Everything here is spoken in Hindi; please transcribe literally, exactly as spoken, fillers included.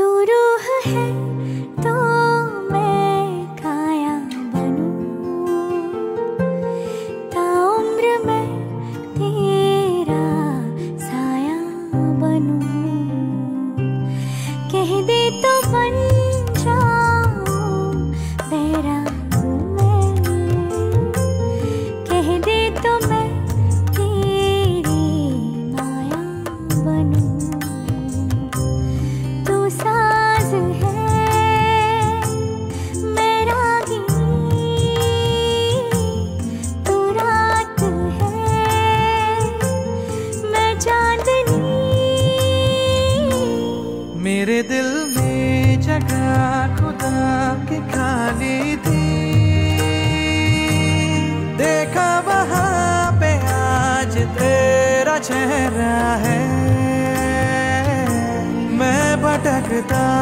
तू रूह है तो मैं काया बनूं, ताउम्र मैं तेरा साया बनूं। कह दे तो बन जाऊं तेरा मैं, कह दे तो मैं मेरे दिल में जगह खुदा की खाली थी, देखा वहाँ पे आज तेरा चेहरा है। मैं भटकता